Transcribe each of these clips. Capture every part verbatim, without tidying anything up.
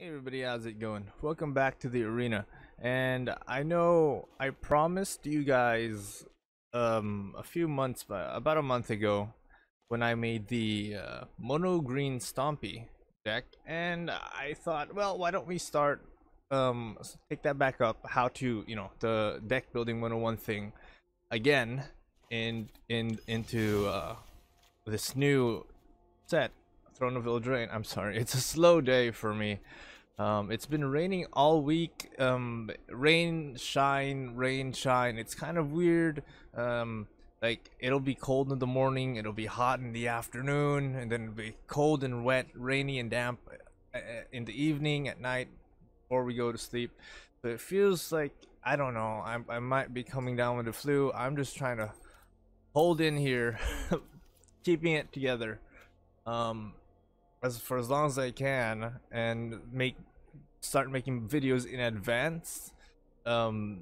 Hey everybody, how's it going? Welcome back to the arena. And I know I promised you guys um a few months back, about a month ago, when I made the uh, mono green stompy deck, and I thought, well, why don't we start um take that back up, how to, you know, the deck building one oh one thing again and in, in into uh this new set, Throne of Eldraine. I'm sorry, it's a slow day for me. Um, it's been raining all week. Um, rain, shine, rain, shine. It's kind of weird. Um, like, it'll be cold in the morning, it'll be hot in the afternoon, and then it'll be cold and wet, rainy and damp in the evening, at night, before we go to sleep. But it feels like, I don't know, I'm, I might be coming down with the flu. I'm just trying to hold in here, keeping it together. Um, As for as long as I can, and make start making videos in advance, um,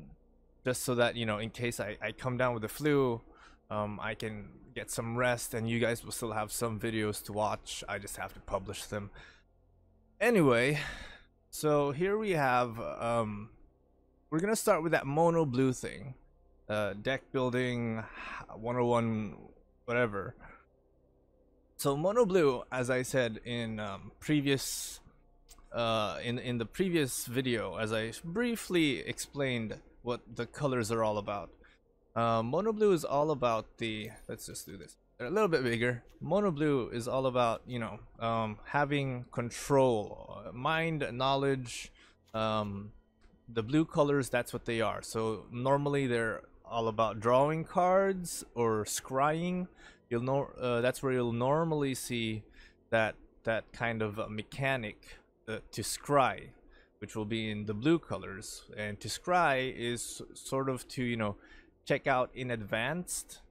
just so that, you know, in case I, I come down with the flu, um, I can get some rest and you guys will still have some videos to watch. I just have to publish them. Anyway, so here we have, um, we're gonna start with that mono blue thing, uh, deck building one oh one, whatever. So mono blue, as I said in um, previous, uh, in in the previous video, as I briefly explained what the colors are all about. Uh, mono blue is all about the. Let's just do this. They're a little bit bigger. Mono blue is all about, you know, um, having control, mind, knowledge. Um, the blue colors, that's what they are. So normally they're all about drawing cards or scrying. You'll know, uh, that's where you'll normally see that that kind of uh, mechanic uh, to scry, which will be in the blue colors. And to scry is sort of to, you know, check out in advance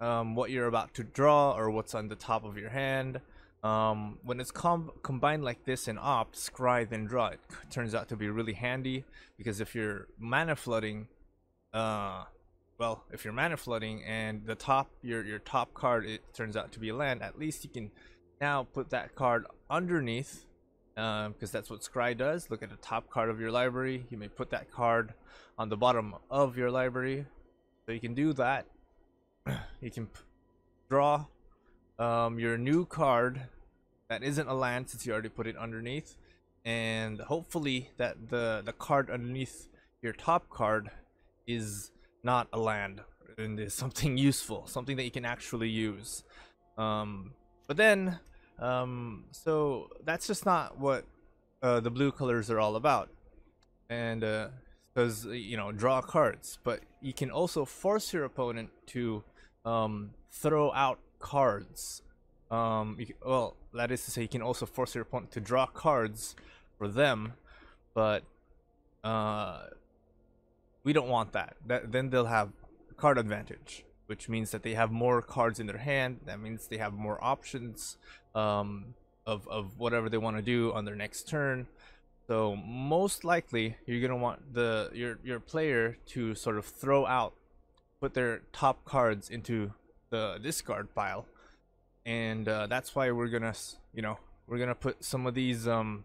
um, what you're about to draw or what's on the top of your hand. Um, when it's com combined like this in opt, scry then draw, it turns out to be really handy, because if you're mana flooding, uh, well, if you're mana flooding and the top, your your top card, it turns out to be a land, at least you can now put that card underneath, because um, that's what scry does. Look at the top card of your library. You may put that card on the bottom of your library, so you can do that. You can draw um, your new card that isn't a land, since you already put it underneath, and hopefully that the the card underneath your top card is not a land and is something useful, something that you can actually use. Um, but then, um, so that's just not what uh, the blue colors are all about. And uh, because, you know, draw cards, but you can also force your opponent to um, throw out cards. Um, you can, well, that is to say, you can also force your opponent to draw cards for them, but uh, we don't want that. That then they'll have card advantage, which means that they have more cards in their hand. That means they have more options um, of, of whatever they want to do on their next turn. So most likely you're gonna want the your your player to sort of throw out, put their top cards into the discard pile, and uh, that's why we're gonna you know we're gonna put some of these um,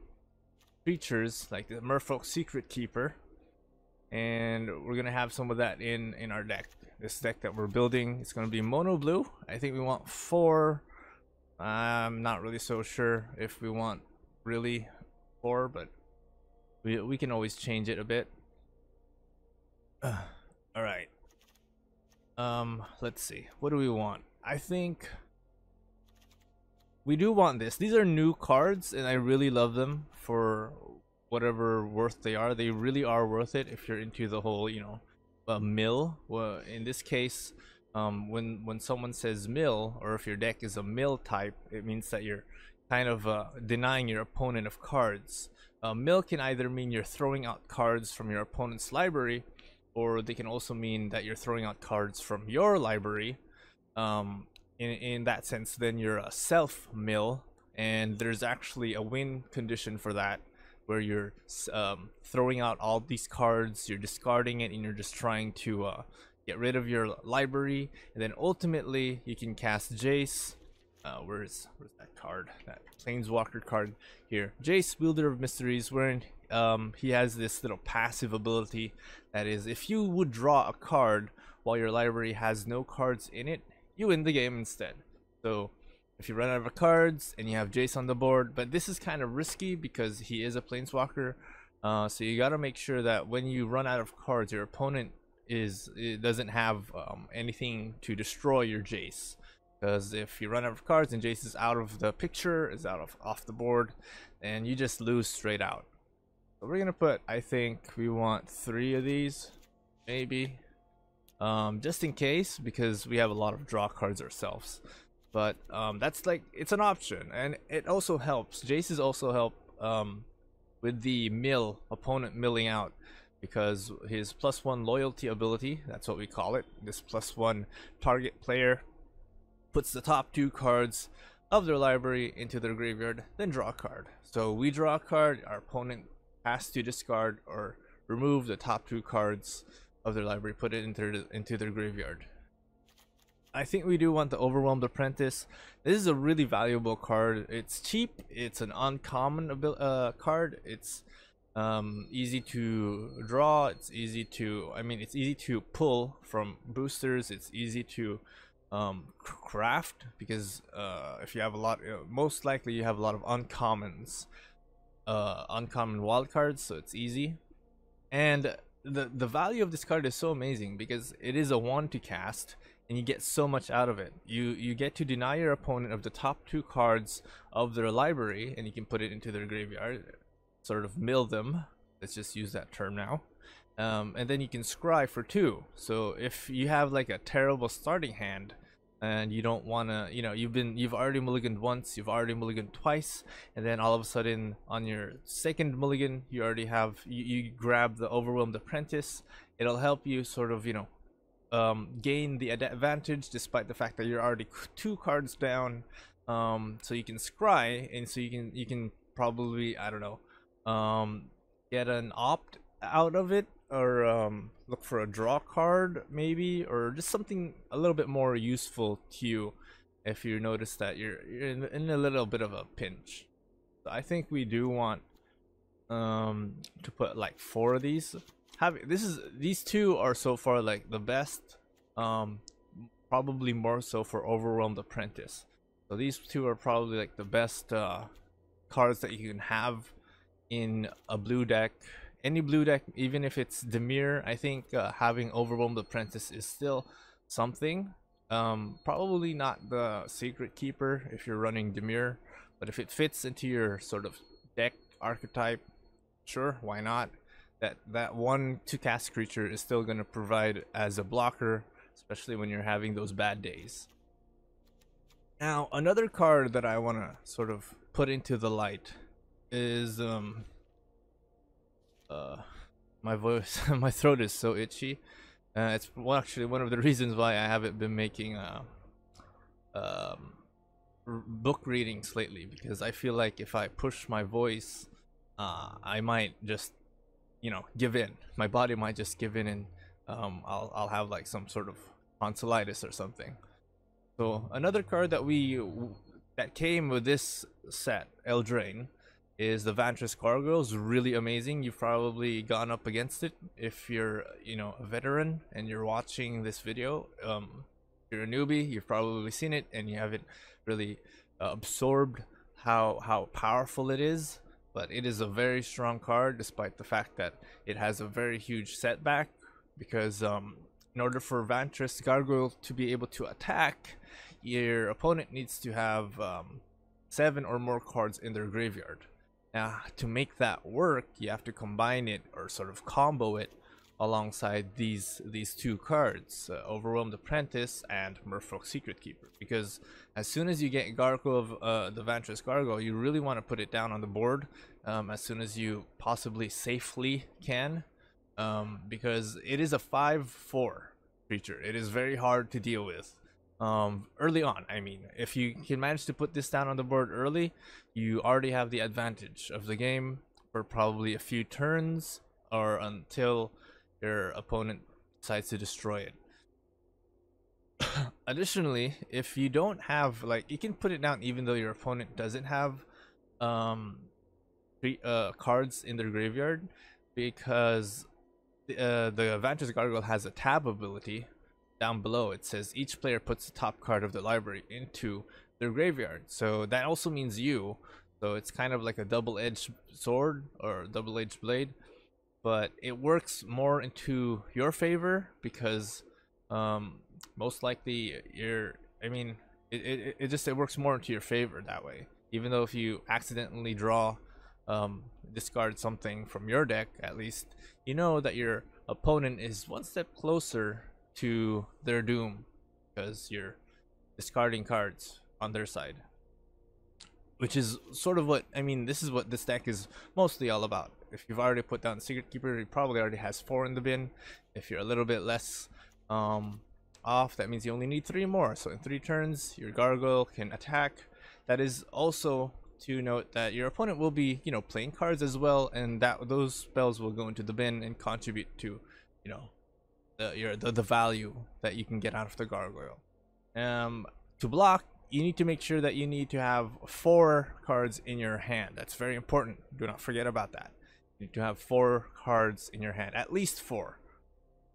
creatures like the Merfolk Secret Keeper. And we're gonna have some of that in in our deck. This deck that we're building, it's gonna be mono blue. I think we want four. I'm not really so sure if we want really four, but we we can always change it a bit. Uh, all right. Um, let's see. What do we want? I think we do want this. These are new cards, and I really love them for whatever worth they are. They really are worth it if you're into the whole, you know, uh, mill. Well, in this case, um, when when someone says mill, or if your deck is a mill type, it means that you're kind of uh, denying your opponent of cards. Uh, mill can either mean you're throwing out cards from your opponent's library, or they can also mean that you're throwing out cards from your library. Um, in, in that sense, then you're a self-mill, and there's actually a win condition for that, where you're um, throwing out all these cards, you're discarding it, and you're just trying to uh, get rid of your library. And then ultimately, you can cast Jace, Uh, where's where's that card? That Planeswalker card here. Jace, Wielder of Mysteries, wherein um, he has this little passive ability that is, if you would draw a card while your library has no cards in it, you win the game instead. So if you run out of cards and you have Jace on the board, but this is kind of risky because he is a Planeswalker. Uh, so you got to make sure that when you run out of cards, your opponent is it doesn't have um, anything to destroy your Jace. Because if you run out of cards and Jace is out of the picture, is out of off the board, and you just lose straight out. So we're gonna put, I think we want three of these, maybe, um, just in case, because we have a lot of draw cards ourselves. But um, that's like, it's an option, and it also helps. Jace's also help um, with the mill opponent milling out, because his plus one loyalty ability, that's what we call it. This plus one target player puts the top two cards of their library into their graveyard, then draw a card. So we draw a card, our opponent has to discard or remove the top two cards of their library, put it into, into their graveyard. I think we do want the Overwhelmed Apprentice. This is a really valuable card. It's cheap, it's an uncommon uh, card, it's um, easy to draw, it's easy to, I mean, it's easy to pull from boosters, it's easy to um craft, because uh if you have a lot, you know, most likely you have a lot of uncommons, uh uncommon wild cards, so it's easy. And the the value of this card is so amazing because it is a one to cast and you get so much out of it. You you get to deny your opponent of the top two cards of their library, and you can put it into their graveyard, sort of mill them, let's just use that term now. Um, and then you can scry for two. So if you have like a terrible starting hand and you don't want to, you know, you've been, you've already mulliganed once, you've already mulliganed twice, and then all of a sudden on your second mulligan, you already have, you, you grab the Overwhelmed Apprentice. It'll help you sort of, you know, um, gain the advantage despite the fact that you're already two cards down. Um, so you can scry, and so you can, you can probably, I don't know, um, get an opt out of it, or um, look for a draw card maybe, or just something a little bit more useful to you if you notice that you're, you're in, in a little bit of a pinch. So I think we do want um, to put like four of these. Have, this is, these two are so far like the best, um, probably more so for Overwhelmed Apprentice. So these two are probably like the best uh, cards that you can have in a blue deck. Any blue deck, even if it's Demir, I think uh, having Overwhelmed Apprentice is still something. Um, probably not the Secret Keeper if you're running Demir, but if it fits into your sort of deck archetype, sure, why not? That that one to cast creature is still going to provide as a blocker, especially when you're having those bad days. Now, another card that I want to sort of put into the light is... Um, uh my voice my throat is so itchy. Uh it's well, actually one of the reasons why I haven't been making uh um book readings lately, because I feel like if I push my voice, uh I might just, you know, give in. My body might just give in, and um I'll I'll have like some sort of tonsillitis or something. So another card that we that came with this set, Eldraine, is the Vantress Gargoyle. Is really amazing. You've probably gone up against it if you're, you know, a veteran and you're watching this video. Um, if you're a newbie, you've probably seen it and you haven't really uh, absorbed how how powerful it is. But it is a very strong card, despite the fact that it has a very huge setback, because um, in order for Vantress Gargoyle to be able to attack, your opponent needs to have um, seven or more cards in their graveyard. Now, to make that work, you have to combine it or sort of combo it alongside these these two cards, uh, Overwhelmed Apprentice and Merfolk Secret Keeper, because as soon as you get Gargoyle of uh, the Vantress Gargoyle, you really want to put it down on the board um, as soon as you possibly safely can, um, because it is a five four creature. It is very hard to deal with. Um, early on, I mean, if you can manage to put this down on the board early, you already have the advantage of the game for probably a few turns or until your opponent decides to destroy it. Additionally, if you don't have, like, you can put it down even though your opponent doesn't have um three uh cards in their graveyard, because the, uh, the Vantress Gargoyle has a tab ability. Down below it says each player puts the top card of the library into their graveyard, so that also means you. So it's kind of like a double-edged sword or double-edged blade, but it works more into your favor because um most likely you're, I mean, it, it, it just it works more into your favor that way. Even though if you accidentally draw, um discard something from your deck, at least you know that your opponent is one step closer to their doom because you're discarding cards on their side, which is sort of what I mean. This is what this deck is mostly all about. If you've already put down Secret Keeper, it probably already has four in the bin. If you're a little bit less um off, that means you only need three more. So in three turns your gargoyle can attack. That is also to note that your opponent will be, you know, playing cards as well, and that those spells will go into the bin and contribute to, you know, the your the, the value that you can get out of the gargoyle. Um to block, you need to make sure that you need to have four cards in your hand. That's very important. Do not forget about that. You need to have four cards in your hand, at least four.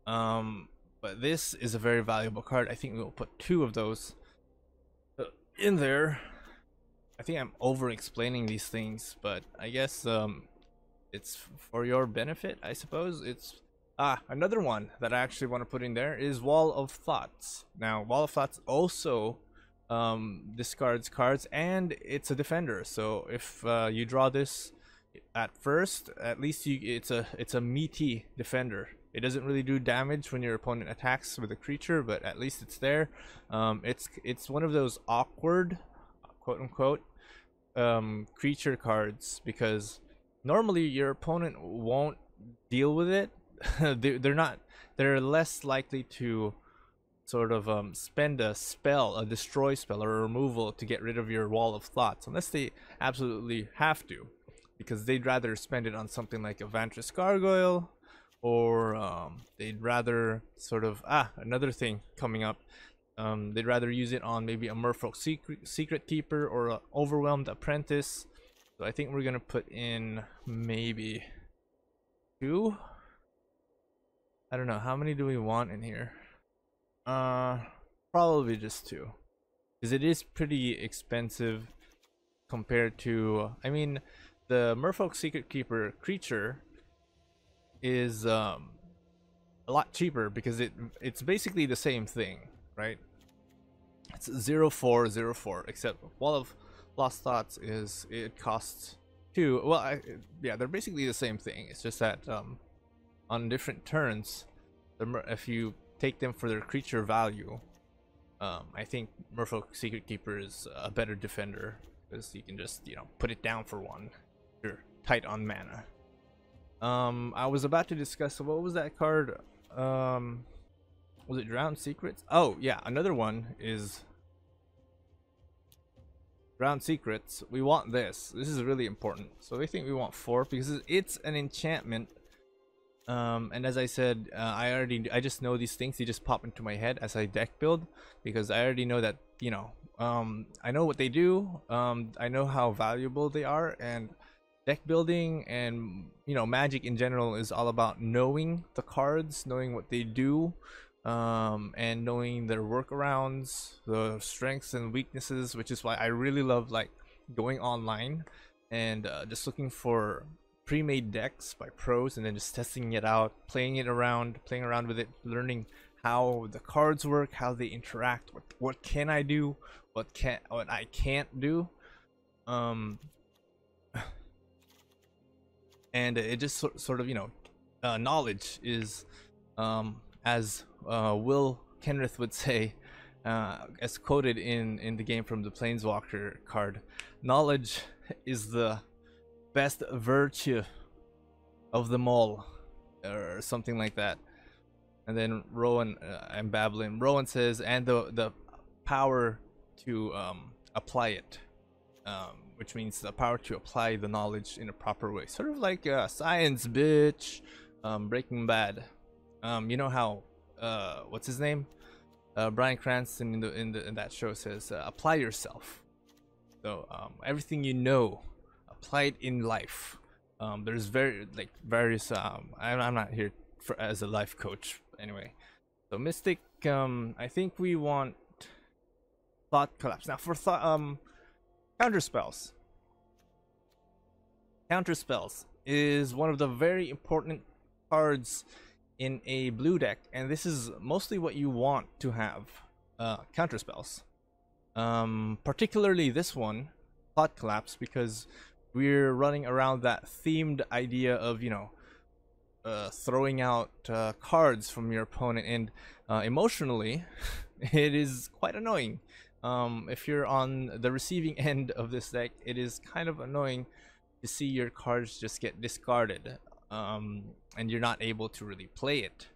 Um but this is a very valuable card. I think we'll put two of those in there. I think I'm over explaining these things, but I guess um it's for your benefit, I suppose. It's ah another one that I actually want to put in there is Wall of Thoughts. Now Wall of Thoughts also um discards cards, and it's a defender, so if uh, you draw this at first, at least you it's a it's a meaty defender. It doesn't really do damage when your opponent attacks with a creature, but at least it's there. Um, it's it's one of those awkward, quote unquote, um, creature cards, because normally your opponent won't deal with it. they, they're not. They're less likely to sort of um, spend a spell, a destroy spell, or a removal to get rid of your Wall of Thoughts, unless they absolutely have to, because they'd rather spend it on something like a Vantress Gargoyle. Or um, they'd rather sort of, ah, another thing coming up. Um, they'd rather use it on maybe a Merfolk Secret, Secret Keeper or an Overwhelmed Apprentice. So I think we're going to put in maybe two. I don't know. How many do we want in here? Uh, probably just two. Because it is pretty expensive compared to, I mean, the Merfolk Secret Keeper creature is um a lot cheaper, because it it's basically the same thing, right? It's zero four zero four, except Wall of Lost Thoughts is, it costs two. Well, I, yeah, they're basically the same thing. It's just that um on different turns, the, if you take them for their creature value, um I think Merfolk Secret Keeper is a better defender, because you can just, you know, put it down for one if you're tight on mana. Um, I was about to discuss, what was that card? Um, was it Drowned Secrets? Oh, yeah, another one is Drowned Secrets. We want this. This is really important. So I think we want four, because it's an enchantment. Um, and as I said, uh, I already, I just know these things. They just pop into my head as I deck build, because I already know that, you know, um, I know what they do. Um, I know how valuable they are, and deck building and, you know, Magic in general is all about knowing the cards, knowing what they do, um, and knowing their workarounds, the strengths and weaknesses, which is why I really love, like, going online and uh, just looking for pre-made decks by pros and then just testing it out, playing it around, playing around with it, learning how the cards work, how they interact, what, what can I do, what can what I can't do. Um, And it just sort of, you know, uh, knowledge is, um, as uh, Will Kenrith would say, uh, as quoted in, in the game from the Planeswalker card, knowledge is the best virtue of them all, or something like that. And then Rowan, uh, I'm babbling, Rowan says, and the, the power to um, apply it. Um, which means the power to apply the knowledge in a proper way, sort of like uh, science, bitch. um, Breaking Bad, um, you know how uh, what's his name, uh, Bryan Cranston in the in the in that show says, uh, "Apply yourself." So um, everything you know, apply it in life. Um, there's very like various. Um, I'm, I'm not here for, as a life coach anyway. So Mystic, um, I think we want Thought Collapse now for thought um counter spells. Counter spells is one of the very important cards in a blue deck, and this is mostly what you want to have, uh, counter spells, um, particularly this one, Thought Collapse, because we're running around that themed idea of, you know, uh, throwing out uh, cards from your opponent, and uh, emotionally it is quite annoying. Um, if you're on the receiving end of this deck, it is kind of annoying to see your cards just get discarded, um, and you're not able to really play it.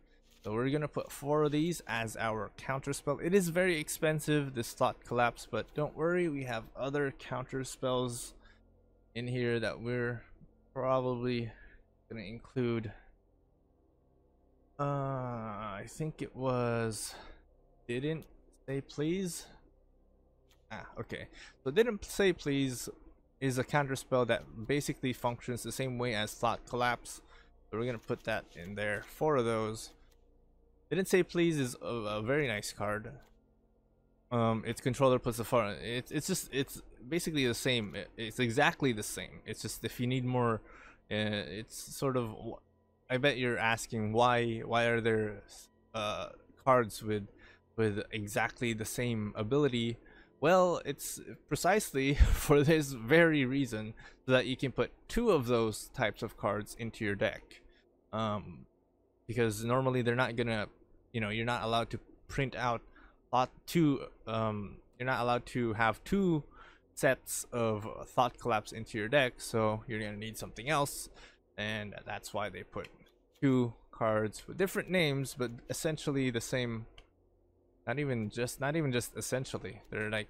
So we're gonna put four of these as our counter spell. It is very expensive, this Thought Collapse, but don't worry, we have other counter spells in here that we're probably gonna include. Uh, I think it was Didn't Say Please. Ah, okay. So Didn't Say Please is a counter spell that basically functions the same way as Thought Collapse, so we're gonna put that in there. Four of those. Didn't Say Please is a, a very nice card. Um, its controller plus the far. It's it's just it's basically the same. It, it's exactly the same. It's just if you need more, uh, it's sort of. I bet you're asking why why are there uh, cards with with exactly the same ability. Well, it's precisely for this very reason, so that you can put two of those types of cards into your deck, um, because normally they're not gonna, you know, you're not allowed to print out thought two. Um, you're not allowed to have two sets of Thought Collapse into your deck, so you're gonna need something else, and that's why they put two cards with different names, but essentially the same. Not even just, not even just essentially. They're like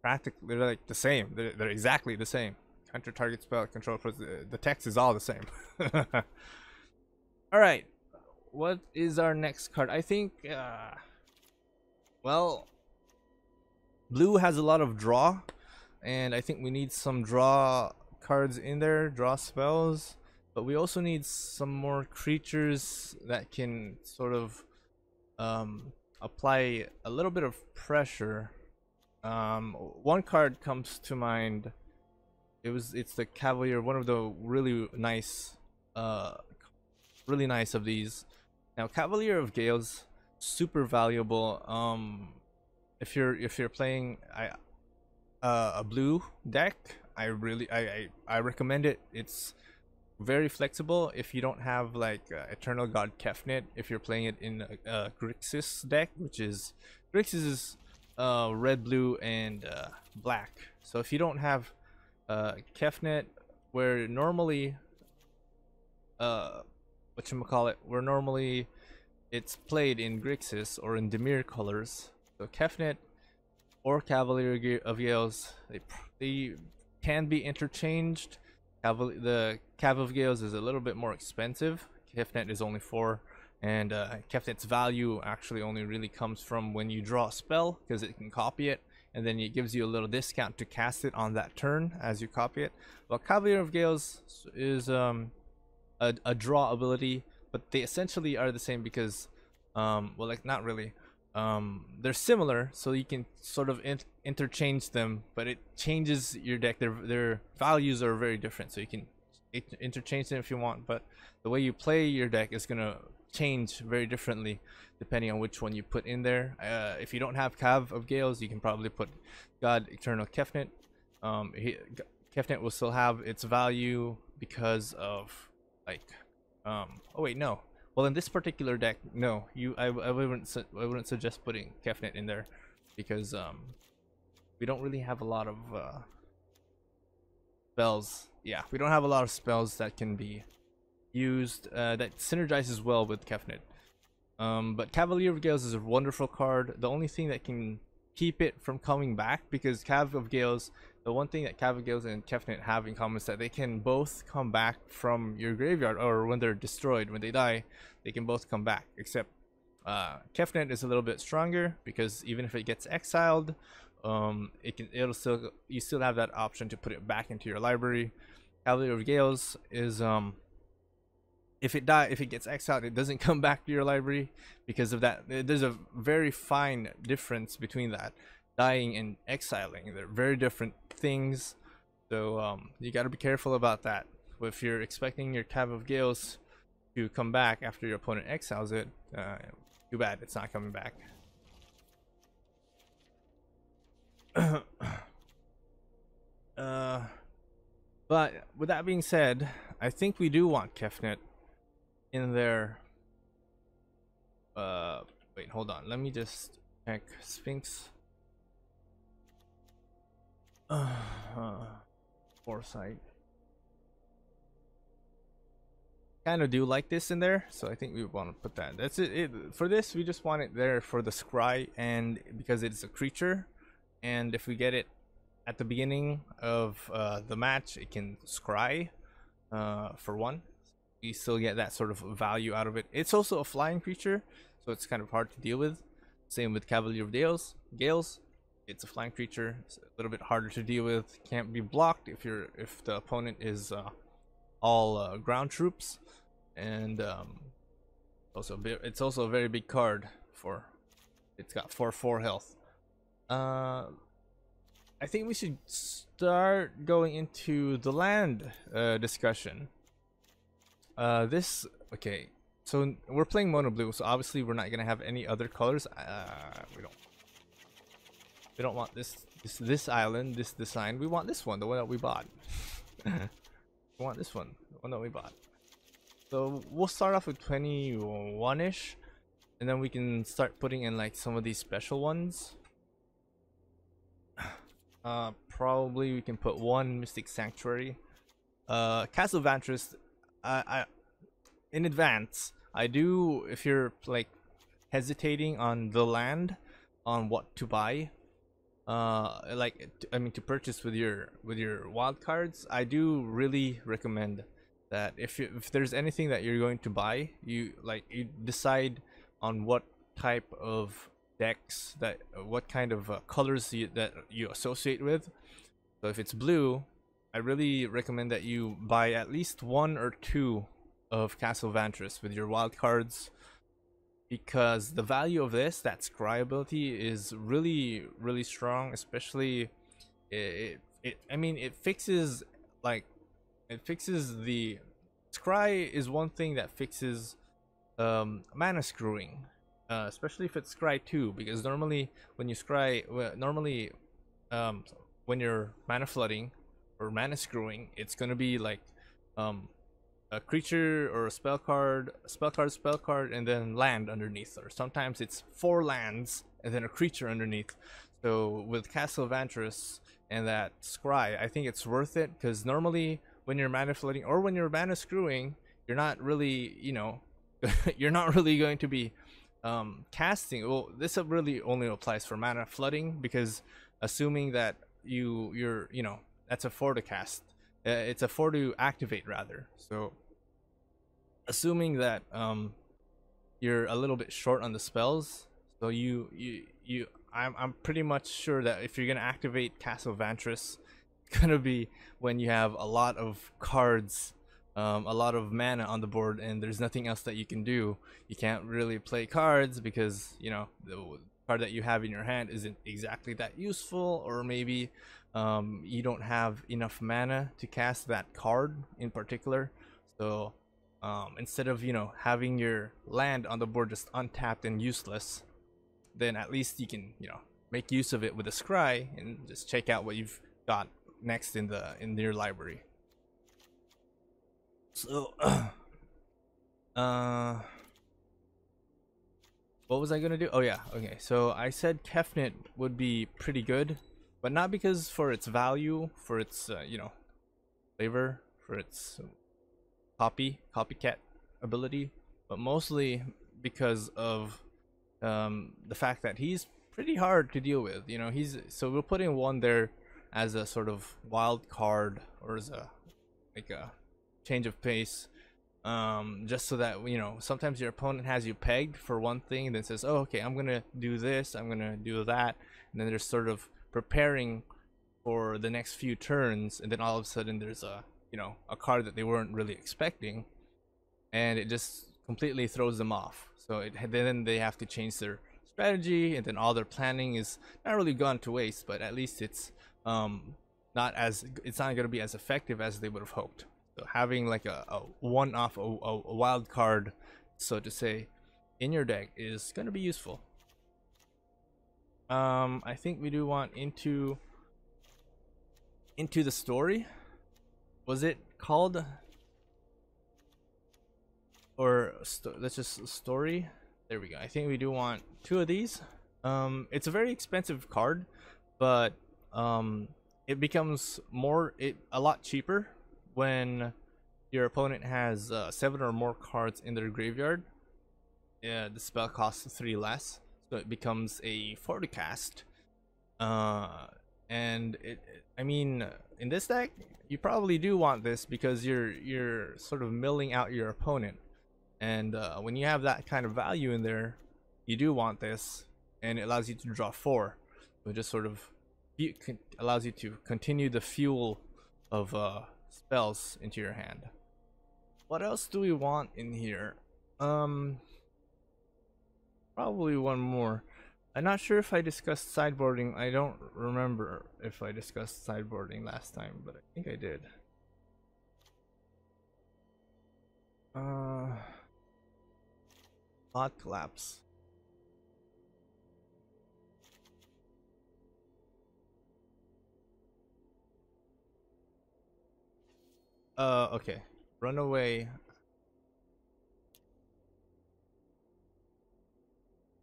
practically, they're like the same. They're, they're exactly the same. Counter target spell, control, the text is all the same. All right, what is our next card? I think, uh, well, blue has a lot of draw, and I think we need some draw cards in there, draw spells, but we also need some more creatures that can sort of, um, apply a little bit of pressure. Um, one card comes to mind. It was it's the Cavalier, one of the really nice, uh, really nice of these. Now Cavalier of Gales, super valuable. Um, if you're if you're playing I, uh, a blue deck, I really I, I I recommend it. It's very flexible. If you don't have like uh, Eternal God Kefnet, if you're playing it in a uh, Grixis deck, which is Grixis is uh, red, blue, and uh, black. So if you don't have uh, Kefnet, where normally uh, whatchamacallit, where normally it's played in Grixis or in Dimir colors, so Kefnet or Cavalier of Gales, they, they can be interchanged. Caval the Cav of Gales is a little bit more expensive. Kefnet is only four, and uh, Kefnet's value actually only really comes from when you draw a spell, because it can copy it, and then it gives you a little discount to cast it on that turn as you copy it. Well, Cavalier of Gales is um, a, a draw ability, but they essentially are the same because, um, well, like not really. Um, they're similar, so you can sort of in interchange them, but it changes your deck. Their their values are very different, so you can it interchange them if you want, but the way you play your deck is gonna change very differently depending on which one you put in there. Uh, if you don't have Cav of Gales, you can probably put God Eternal Kefnet. Um, he, Kefnet will still have its value because of like, um, oh wait, no. Well, in this particular deck, no, you I, I wouldn't su I wouldn't suggest putting Kefnet in there, because um we don't really have a lot of uh, spells. Yeah, we don't have a lot of spells that can be used uh, that synergizes well with Kefnet. Um, but Cavalier of Gales is a wonderful card. The only thing that can keep it from coming back, because Cav of Gales, the one thing that Cav of Gales and Kefnet have in common is that they can both come back from your graveyard, or when they're destroyed, when they die, they can both come back, except Uh, Kefnet is a little bit stronger because even if it gets exiled, um, it can it'll still you still have that option to put it back into your library. Cavalier of Gales is um, if it die if it gets exiled, it doesn't come back to your library because of that. There's a very fine difference between that. Dying and exiling, they're very different things. So um, you got to be careful about that. If you're expecting your Cav of Gales to come back after your opponent exiles it, uh, too bad, it's not coming back. uh, but with that being said, I think we do want Kefnet in there. Uh, wait, hold on. Let me just check Sphinx. Uh, uh, Foresight. Kind of do like this in there, so I think we want to put that. That's it, it for this. We just want it there for the scry, and because it's a creature, and if we get it at the beginning of uh, the match, it can scry uh, for one. We still get that sort of value out of it. It's also a flying creature, so it's kind of hard to deal with. Same with Cavalier of Gales. Gales, it's a flying creature. It's a little bit harder to deal with. Can't be blocked if you're if the opponent is uh, all uh, ground troops. And um, also, it's also a very big card for. It's got four four health. Uh, I think we should start going into the land uh, discussion. Uh, this okay. So we're playing Mono Blue, so obviously we're not gonna have any other colors. Uh, we don't. We don't want this this this island, this design. We want this one, the one that we bought. We want this one, the one that we bought. So we'll start off with twenty-one-ish, and then we can start putting in like some of these special ones. Uh, probably we can put one Mystic Sanctuary. Uh, Castle Vantress, I, I, in advance, I do, if you're like hesitating on the land, on what to buy, uh, like, I mean to purchase with your, with your wild cards, I do really recommend that if you, if there's anything that you're going to buy, you like you decide on what type of decks, that what kind of uh, colors you, that you associate with. So if it's blue, I really recommend that you buy at least one or two of Castle Vantress with your wild cards, because the value of this, that scry ability, is really really strong. Especially it, it, it I mean it fixes like It fixes the scry is one thing that fixes um, mana screwing, uh, especially if it's scry two. Because normally when you scry, well, normally um, when you're mana flooding or mana screwing, it's gonna be like um, a creature or a spell card, spell card, spell card, and then land underneath. Or sometimes it's four lands and then a creature underneath. So with Castle Vantress and that scry, I think it's worth it, because normally when you're mana flooding or when you're mana screwing, you're not really, you know, you're not really going to be um, casting. Well, this really only applies for mana flooding, because assuming that you, you're, you know, that's a four to cast. Uh, it's a four to activate rather. So assuming that um, you're a little bit short on the spells, so you, you, you, I'm, I'm pretty much sure that if you're going to activate Castle Vantress, gonna be when you have a lot of cards, um, a lot of mana on the board, and there's nothing else that you can do. You can't really play cards because, you know, the card that you have in your hand isn't exactly that useful, or maybe um, you don't have enough mana to cast that card in particular. So um, instead of, you know, having your land on the board just untapped and useless, then at least you can, you know, make use of it with a scry and just check out what you've got next in the in their library. So uh what was I gonna do? Oh yeah, okay, so I said Kefnet would be pretty good, but not because for its value, for its uh, you know, flavor, for its copy copycat ability, but mostly because of um the fact that he's pretty hard to deal with, you know. He's so we'll put in one there as a sort of wild card, or as a like a change of pace, Um, just so that, you know, sometimes your opponent has you pegged for one thing and then says, oh, okay, I'm going to do this, I'm going to do that. And then they're sort of preparing for the next few turns. And then all of a sudden there's a, you know, a card that they weren't really expecting. And it just completely throws them off. So it, then they have to change their strategy. And then all their planning is not really gone to waste, but at least it's um, not as, it's not going to be as effective as they would have hoped. So having like a, a one-off, a, a wild card, so to say, in your deck is going to be useful. Um, I think we do want into into the story. Was it called? Or st let's just story. There we go. I think we do want two of these. Um, it's a very expensive card, but um, it becomes more it a lot cheaper when your opponent has uh, seven or more cards in their graveyard. Yeah, the spell costs three less, so it becomes a four to cast. Uh, and it, I mean, in this deck, you probably do want this because you're you're sort of milling out your opponent, and uh, when you have that kind of value in there, you do want this, and it allows you to draw four. So it just sort of allows you to continue the fuel of. Uh, spells into your hand. What else do we want in here? Um probably one more. I'm not sure if I discussed sideboarding. I don't remember if I discussed sideboarding last time, but I think I did. Uh Thought Collapse. Uh, okay. Runaway.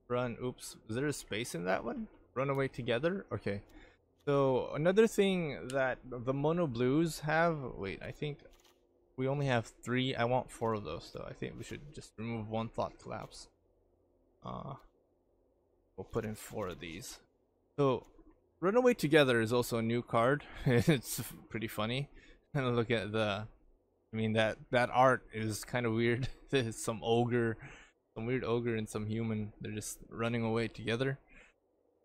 Run. Oops. Is there a space in that one? Runaway Together? Okay. So, another thing that the Mono Blues have. Wait, I think we only have three. I want four of those, though. I think we should just remove one Thought Collapse. Uh, we'll put in four of these. So, Runaway Together is also a new card. It's pretty funny. And look at the, I mean that that art is kind of weird. There's some ogre, some weird ogre and some human. They're just running away together.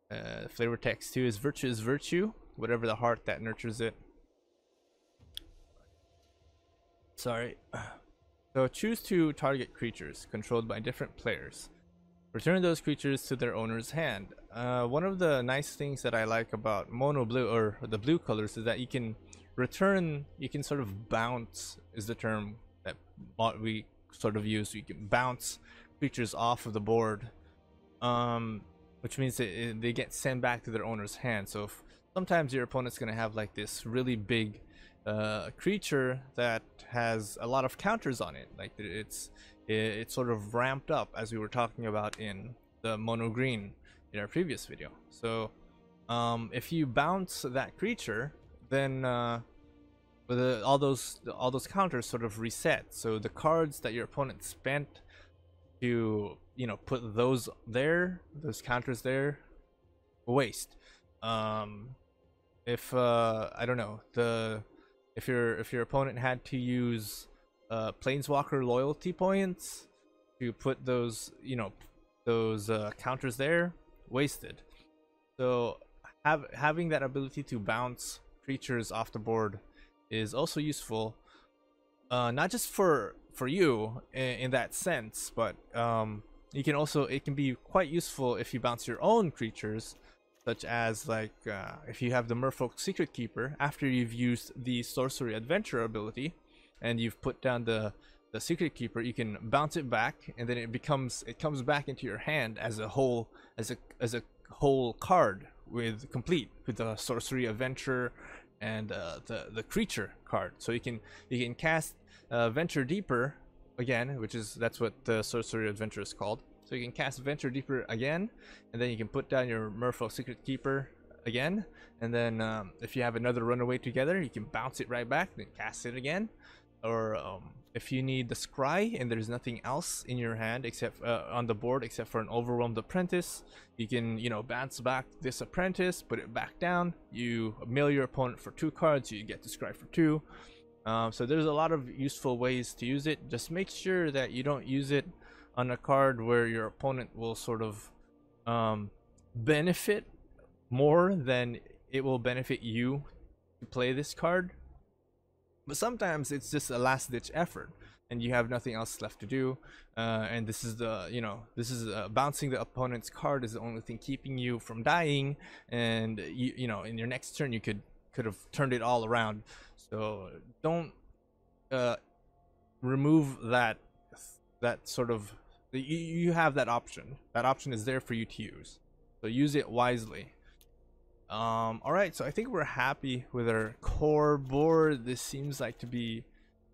Uh, flavor text too is virtue is virtue, whatever the heart that nurtures it. Sorry. So choose two target creatures controlled by different players. Return those creatures to their owner's hand. Uh, one of the nice things that I like about Mono Blue or the blue colors is that you can. Return, you can sort of bounce, is the term that we sort of use. You can bounce creatures off of the board, um, which means that they get sent back to their owner's hand. So if, sometimes your opponent's going to have like this really big uh, creature that has a lot of counters on it. Like it's it's sort of ramped up, as we were talking about in the Mono Green in our previous video. So um, if you bounce that creature, then uh, the, all those all those counters sort of reset. So the cards that your opponent spent to, you know, put those there, those counters there, waste. Um, if uh, I don't know the if your if your opponent had to use uh, Planeswalker loyalty points to put those, you know, those uh, counters there, wasted. So have, having that ability to bounce creatures off the board is also useful, uh, not just for for you in, in that sense, but um, you can also it can be quite useful if you bounce your own creatures, such as like uh, if you have the Merfolk Secret Keeper. After you've used the Sorcery Adventure ability and you've put down the the Secret Keeper, you can bounce it back, and then it becomes it comes back into your hand as a whole as a as a whole card. With complete with the Sorcery Adventure and uh, the the creature card, so you can you can cast uh, Venture Deeper again, which is that's what the Sorcery Adventure is called. So you can cast Venture Deeper again, and then you can put down your Merfolk Secret Keeper again, and then um, if you have another Runaway Together, you can bounce it right back, then cast it again. Or um, if you need the Scry and there's nothing else in your hand except uh, on the board except for an Overwhelmed Apprentice, you can, you know, bounce back this Apprentice, put it back down. You mill your opponent for two cards, you get to Scry for two. Um, so there's a lot of useful ways to use it. Just make sure that you don't use it on a card where your opponent will sort of um, benefit more than it will benefit you to play this card. But sometimes it's just a last-ditch effort, and you have nothing else left to do. Uh, and this is the, you know, this is uh, bouncing the opponent's card is the only thing keeping you from dying. And you, you know, in your next turn, you could could have turned it all around. So don't uh, remove that that sort of. You, you have that option. That option is there for you to use. So use it wisely. Um, all right, so I think we're happy with our core board. This seems like to be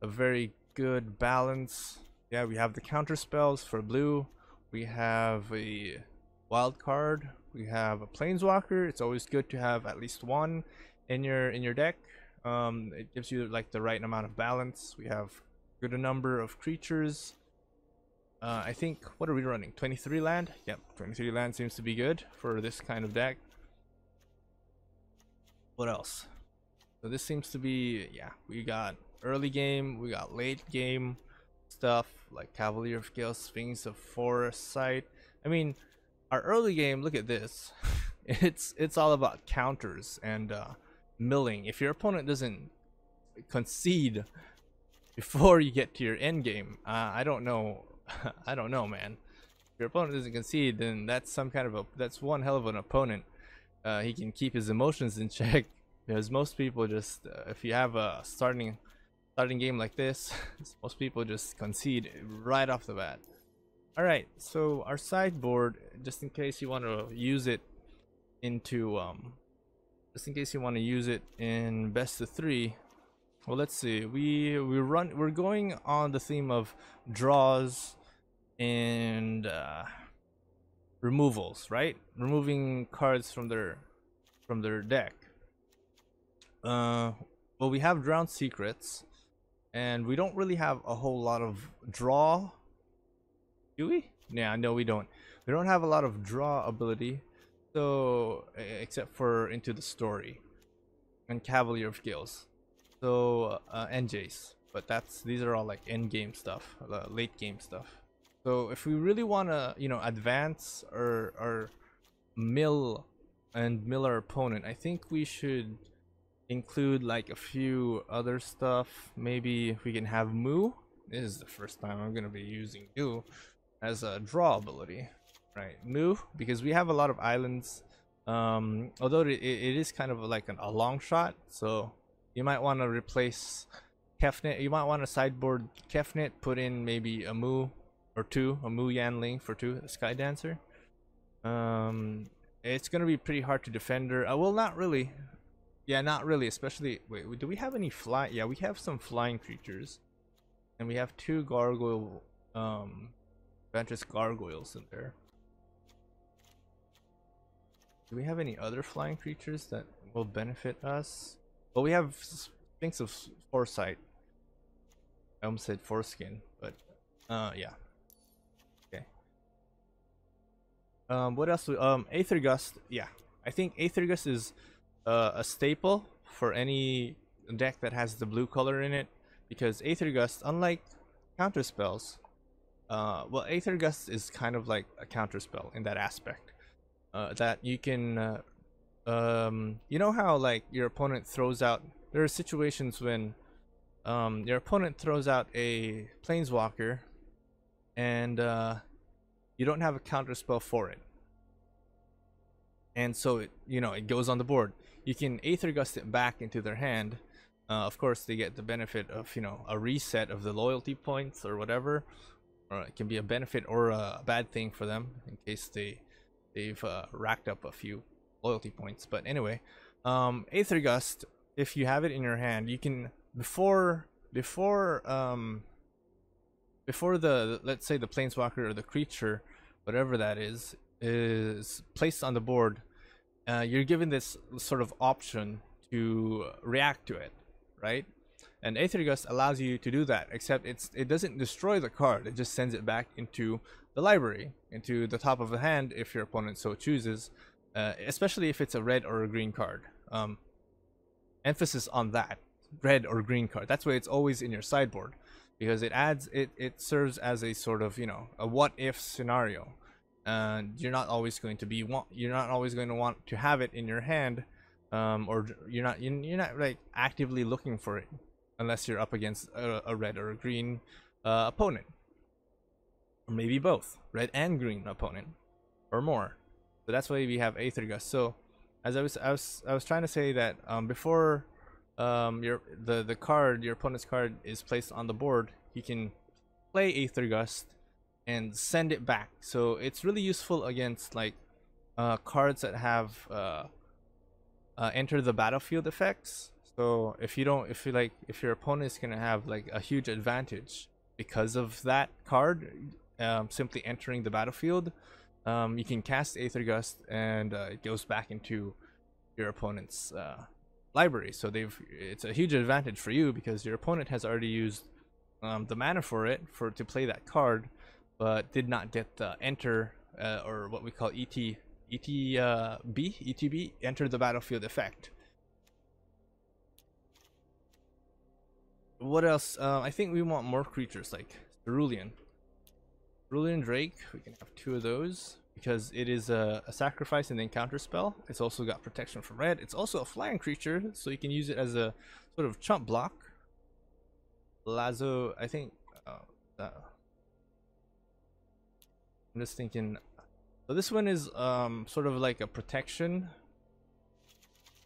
a very good balance. Yeah, we have the counter spells for blue. We have a wild card. We have a planeswalker. It's always good to have at least one in your in your deck. Um, it gives you like the right amount of balance. We have a good number of creatures. Uh, I think, what are we running? twenty-three land. Yep, twenty-three land seems to be good for this kind of deck. What else? So this seems to be, yeah, we got early game, we got late game stuff like Cavalier of Gales, Sphinx of Foresight. I mean, our early game, look at this. it's it's all about counters and uh, milling. If your opponent doesn't concede before you get to your end game, uh, I don't know. I don't know, man. If your opponent doesn't concede, then that's some kind of a that's one hell of an opponent. Uh, he can keep his emotions in check, because most people just, uh, if you have a starting starting game like this, most people just concede right off the bat. All right, so our sideboard, just in case you want to use it into, um, just in case you want to use it in best of three. Well, let's see. We we run. We're going on the theme of draws and. Uh, removals, right? Removing cards from their from their deck. Uh, well, we have Drowned Secrets, and we don't really have a whole lot of draw, do we? Yeah, no, we don't. We don't have a lot of draw ability, so except for Into the Story and Cavalier of Gales, so uh, and Jace. But that's these are all like end game stuff, uh, late game stuff. So if we really want to, you know, advance or, or mill and mill our opponent, I think we should include like a few other stuff. Maybe we can have Mu. This is the first time I'm going to be using Mu as a draw ability, right? Mu, because we have a lot of islands, um, although it, it is kind of like an, a long shot. So you might want to replace Kefnet. You might want to sideboard Kefnet, put in maybe a Mu. Or two, a Mu Yanling for two, a Sky Dancer. Um, it's gonna be pretty hard to defend her. Uh, well, not really. Yeah, not really. Especially, wait, do we have any fly? Yeah, we have some flying creatures, and we have two gargoyle, um, Vantress gargoyles in there. Do we have any other flying creatures that will benefit us? Well, we have Sphinx of Foresight. I almost said foreskin, but uh, yeah. Um, what else? Um, Aethergust. Yeah, I think Aethergust is uh, a staple for any deck that has the blue color in it, because Aethergust, unlike counter spells, uh, well, Aethergust is kind of like a counter spell in that aspect, uh, that you can, uh, um, you know how like your opponent throws out. There are situations when um, your opponent throws out a planeswalker, and uh, you don't have a counter spell for it, and so it you know it goes on the board. You can Aethergust it back into their hand. Uh, of course, they get the benefit of you know a reset of the loyalty points or whatever, or it can be a benefit or a bad thing for them in case they they've uh, racked up a few loyalty points. But anyway, um, Aethergust, if you have it in your hand, you can before before um. Before the, let's say the planeswalker or the creature, whatever that is, is placed on the board, uh, you're given this sort of option to react to it, right? And Aethergust allows you to do that, except it's it doesn't destroy the card. It just sends it back into the library, into the top of the hand if your opponent so chooses, uh, especially if it's a red or a green card. Um, emphasis on that. red or green card. That's why it's always in your sideboard, because it adds it it serves as a sort of, you know, a what if scenario, and you're not always going to be want you're not always going to want to have it in your hand, um, or you're not you're not like actively looking for it unless you're up against a, a red or a green uh, opponent, or maybe both red and green opponent or more. So that's why we have Aethergust. So as I was I was I was trying to say that um, before um, your the the card your opponent's card is placed on the board, you can play Aethergust and send it back. So it's really useful against like uh, cards that have uh, uh, enter the battlefield effects. So if you don't if you like if your opponent is gonna have like a huge advantage because of that card um, simply entering the battlefield, Um, you can cast Aethergust and uh, it goes back into your opponent's uh, library. So they've it's a huge advantage for you because your opponent has already used um, the mana for it for to play that card, but did not get the enter uh, or what we call E T B enter the battlefield effect. What else? Uh, I think we want more creatures like Cerulean. Cerulean Drake, we can have two of those because it is a, a sacrifice and then counter spell. It's also got protection from red. It's also a flying creature, so you can use it as a sort of chump block. Lazo, I think. Uh, uh, I'm just thinking. So this one is um, sort of like a protection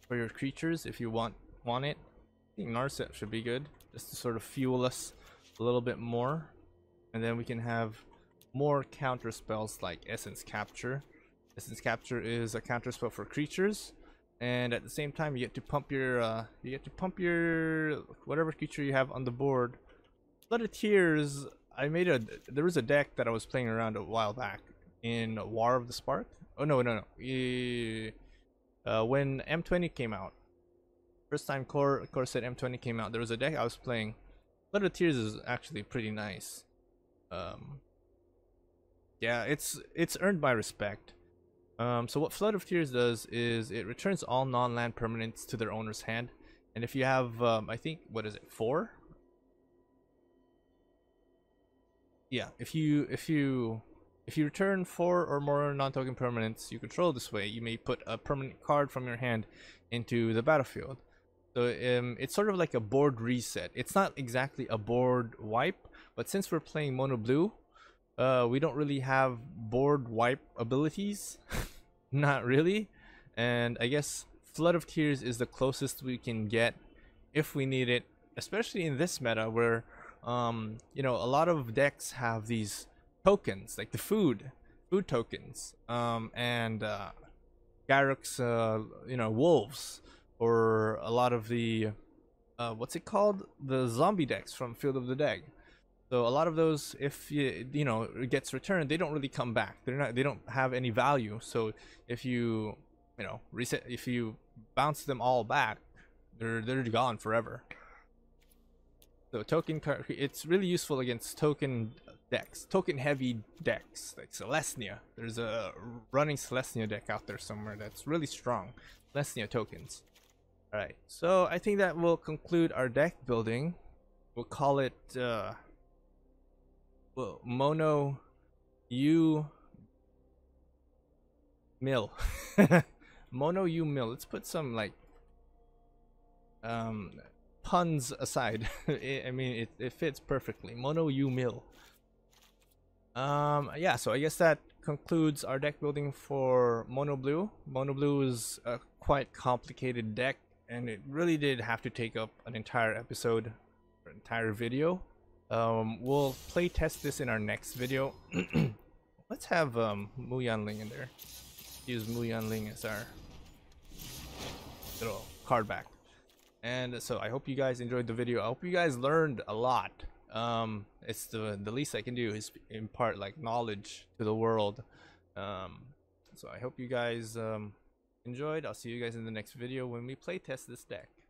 for your creatures if you want want it. I think Narset should be good just to sort of fuel us a little bit more, and then we can have more counter spells like Essence Capture. Essence Capture is a counter spell for creatures, and at the same time you get to pump your uh, you get to pump your whatever creature you have on the board. Flood of Tears. I made a there was a deck that I was playing around a while back in War of the Spark. Oh no no no. Uh, when M twenty came out, first time core core set M twenty came out, there was a deck I was playing. Flood of Tears is actually pretty nice. Um. Yeah, it's it's earned my respect. Um, so what Flood of Tears does is it returns all non-land permanents to their owner's hand, and if you have, um, I think, what is it, four? Yeah, if you if you if you return four or more non-token permanents you control this way, you may put a permanent card from your hand into the battlefield. So um, it's sort of like a board reset. It's not exactly a board wipe, but since we're playing Mono Blue, Uh, we don't really have board wipe abilities. Not really. And I guess Flood of Tears is the closest we can get if we need it, especially in this meta where um, you know, a lot of decks have these tokens like the food food tokens um, and uh, Garruk's uh, you know, wolves, or a lot of the uh, what's it called, the zombie decks from Field of the Dead. So a lot of those, if you, you know, it gets returned, they don't really come back. They're not, they don't have any value. So if you, you know, reset, if you bounce them all back, they're they're gone forever. So token card, it's really useful against token decks, token heavy decks like Selesnya. There's a running Selesnya deck out there somewhere that's really strong. Selesnya tokens. All right, so I think that will conclude our deck building. We'll call it. Uh, Well, Mono U Mill. Mono U Mill. Let's put some like um, puns aside. it, I mean, it, it fits perfectly. Mono U Mill. Um, yeah. So I guess that concludes our deck building for Mono Blue. Mono Blue is a quite complicated deck, and it really did have to take up an entire episode, or entire video. Um, we'll play test this in our next video. Let's have um, Mu Yanling in there. Use Mu Yanling as our little card back. And so I hope you guys enjoyed the video. I hope you guys learned a lot. Um, it's the the least I can do is impart like knowledge to the world. Um, so I hope you guys um, enjoyed. I'll see you guys in the next video when we play test this deck.